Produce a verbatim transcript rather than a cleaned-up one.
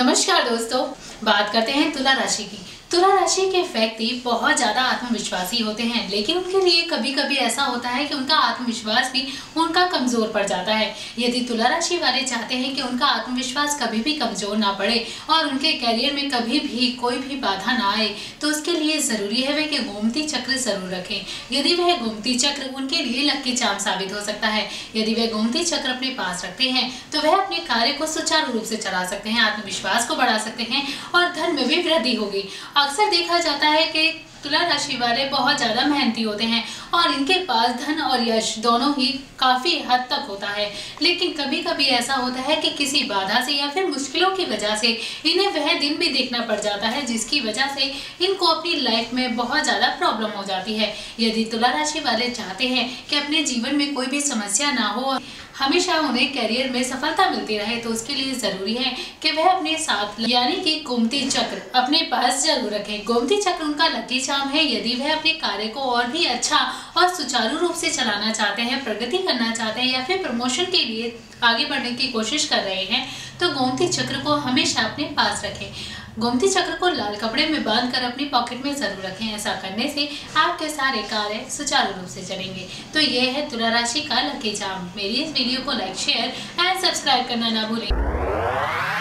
नमस्कार दोस्तों, बात करते हैं तुला राशि की। तुला राशि के व्यक्ति बहुत ज़्यादा आत्मविश्वासी होते हैं, लेकिन उनके लिए कभी कभी ऐसा होता है कि उनका आत्मविश्वास भी उनका कमज़ोर पड़ जाता है। यदि तुला राशि वाले चाहते हैं कि उनका आत्मविश्वास कभी भी कमज़ोर ना पड़े और उनके कैरियर में कभी भी कोई भी बाधा ना आए, तो उसके लिए ज़रूरी है वे कि गोमती चक्र ज़रूर रखें। यदि वह गोमती चक्र उनके लिए लक्की चाम साबित हो सकता है। यदि वह गोमती चक्र अपने पास रखते हैं तो वह अपने कार्य को सुचारू रूप से चला सकते हैं, आत्मविश्वास को बढ़ा सकते हैं और धन में भी वृद्धि होगी। अक्सर देखा जाता है कि तुला राशि वाले बहुत ज़्यादा मेहनती होते हैं और इनके पास धन और यश दोनों ही काफ़ी हद तक होता है, लेकिन कभी कभी ऐसा होता है कि किसी बाधा से या फिर मुश्किलों की वजह से इन्हें वह दिन भी देखना पड़ जाता है, जिसकी वजह से इनको अपनी लाइफ में बहुत ज़्यादा प्रॉब्लम हो जाती है। यदि तुला राशि वाले चाहते हैं कि अपने जीवन में कोई भी समस्या ना हो, हमेशा उन्हें कैरियर में सफलता मिलती रहे, तो उसके लिए ज़रूरी है कि वह अपने साथ यानी कि गोमती चक्र अपने पास जरूर रखें। गोमती चक्र उनका लकी चाम है। यदि वह अपने कार्य को और भी अच्छा और सुचारू रूप से चलाना चाहते हैं, प्रगति करना चाहते हैं या फिर प्रमोशन के लिए आगे बढ़ने की कोशिश कर रहे हैं, तो गोमती चक्र को हमेशा अपने पास रखें। गोमती चक्र को लाल कपड़े में बांधकर अपनी पॉकेट में जरूर रखें। ऐसा करने से आपके सारे कार्य सुचारू रूप से चलेंगे। तो ये है तुला राशि का लकी चाम। मेरी इस वीडियो को लाइक, शेयर एंड सब्सक्राइब करना ना भूलें।